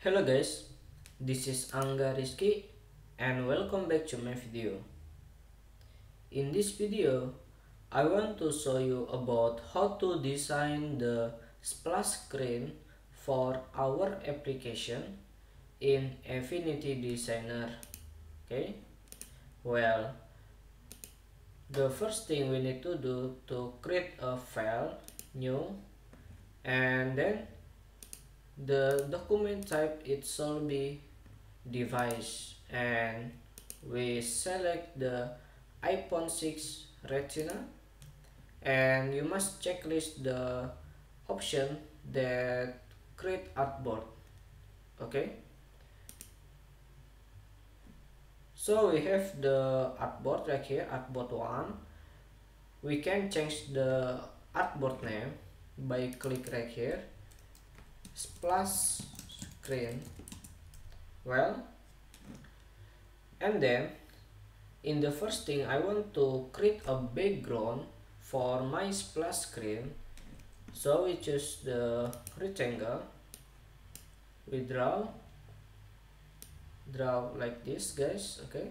Hello guys, this is Angga Risky and welcome back to my video. In this video, I want to show you about how to design the splash screen for our application in Affinity Designer. Okay, well, the first thing we need to do to create a file new, and then the document type, it shall be device, and we select the iPhone 6 retina, and you must checklist the option that create artboard. Okay, so we have the artboard right here, artboard 1. We can change the artboard name by click right here, splash screen. Well, and then in the first thing, I want to create a background for my splash screen, so we choose the rectangle, we draw like this, guys. Okay,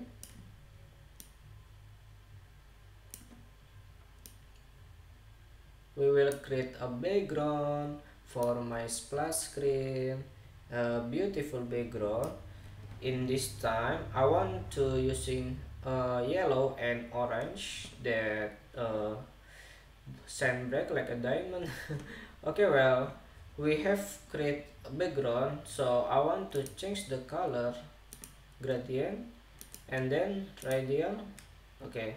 we will create a background for my splash screen, a beautiful background. In this time, I want to using yellow and orange that sand break like a diamond. Okay, well, we have create a background, so I want to change the color gradient and then radial. Okay,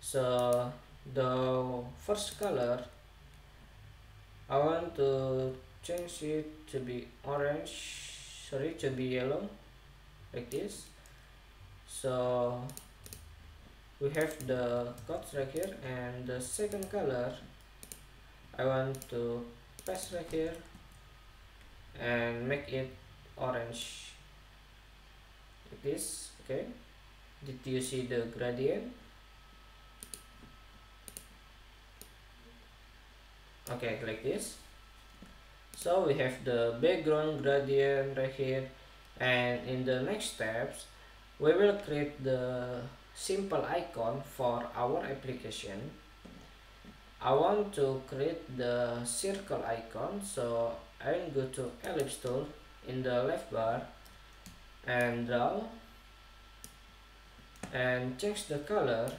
so the first color I want to change it to be orange, sorry, to be yellow, like this. So we have the cuts right here, and the second color I want to paste right here and make it orange, like this. Okay, did you see the gradient? Okay, like this. So we have the background gradient right here, and in the next steps, we will create the simple icon for our application. I want to create the circle icon, so I'll go to ellipse tool in the left bar and draw and change the color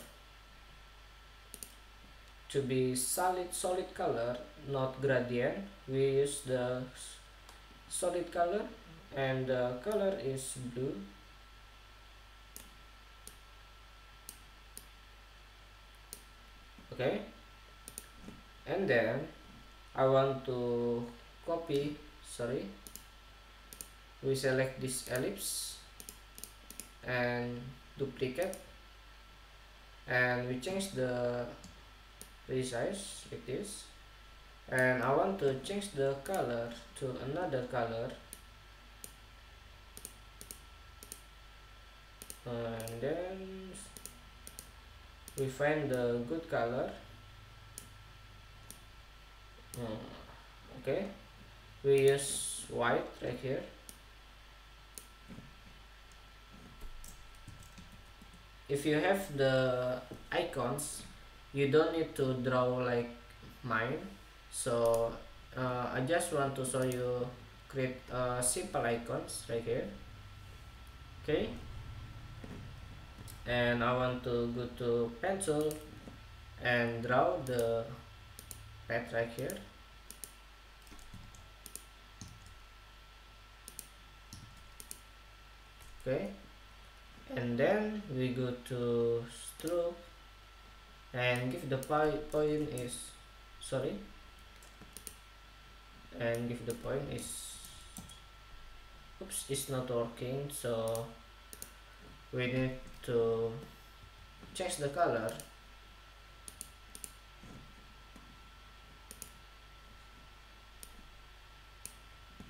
to be solid color, not gradient. We use the solid color, and the color is blue. Okay, and then I want to copy, sorry, we select this ellipse and duplicate, and we change the resize like this, and I want to change the color to another color, and then we find the good color. Okay, we use white right here, if you have the icons. You don't need to draw like mine, so I just want to show you create simple icons right here. Okay, and I want to go to pencil and draw the pet right here. Okay, and then we go to stroke and give the point is, sorry, and give the point is, oops, it's not working, so we need to change the color.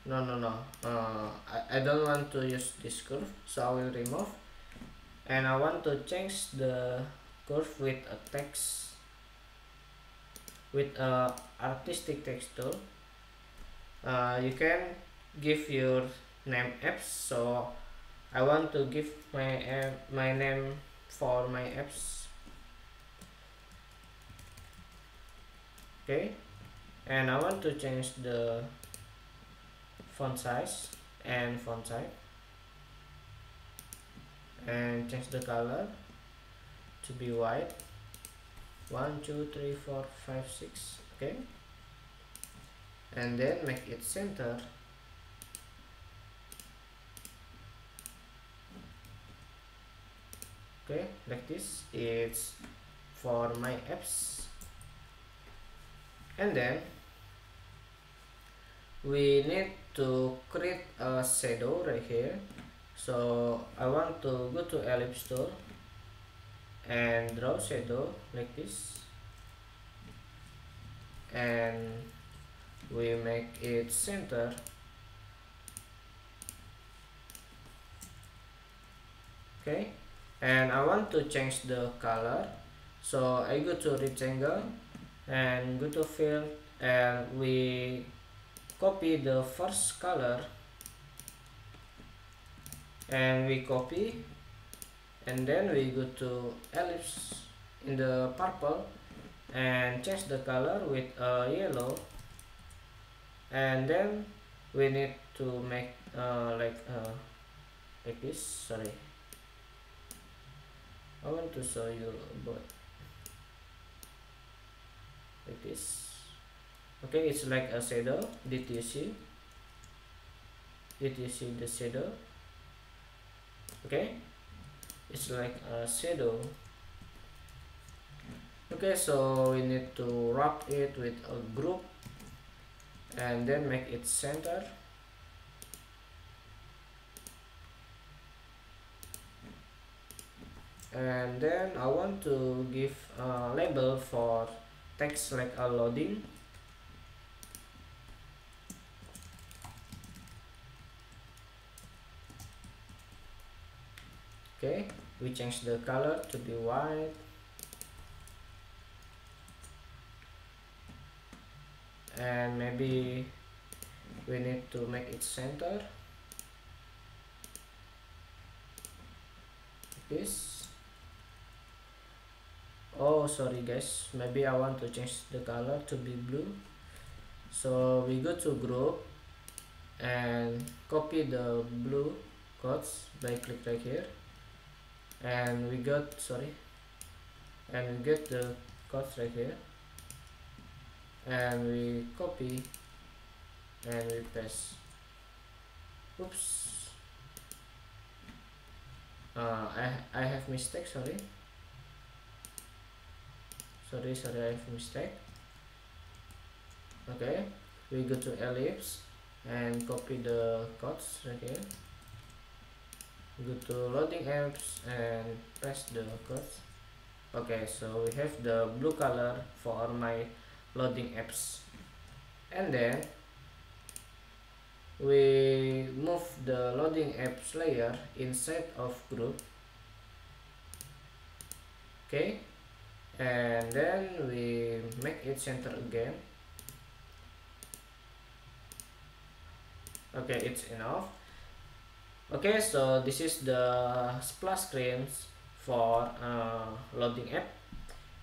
No, I don't want to use this curve, so I will remove, and I want to change the curve with a text, with a artistic text tool. You can give your name apps. So I want to give my app my name for my apps. Okay, and I want to change the font size and font type, and change the color to be white. 1 2 3 4 5 6 Okay, and then make it center. Okay, like this. It's for my apps. And then we need to create a shadow right here. So I want to go to ellipse tool and draw shadow like this, and we make it center. Okay, and I want to change the color, so I go to rectangle and go to fill, and we copy the first color and we copy, and then we go to ellipse in the purple and change the color with a yellow, and then we need to make like this. Sorry, I want to show you about like this. Okay, it's like a shadow. Did you see? Did you see the shadow? Okay, it's like a shadow. Okay, so we need to wrap it with a group and then make it center. And then I want to give a label for text, like a loading. Okay, we change the color to be white, and maybe we need to make it center. This. Oh, sorry guys, maybe I want to change the color to be blue. So we go to group and copy the blue codes by click right here, and we got the codes right here, and we copy and we paste. Oops, I have mistake. Sorry, I have mistake. Okay, we go to ellipse and copy the codes right here. Go to loading apps and paste the codes. Okay, so we have the blue color for my loading apps, and then we move the loading apps layer inside of group. Okay, and then we make it center again. Okay, it's enough. Okay, so this is the splash screens for loading app,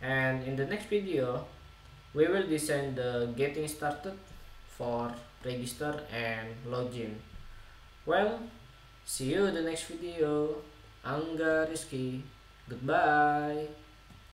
and in the next video we will design the getting started for register and login. Well, see you in the next video. Angga Risky. Goodbye.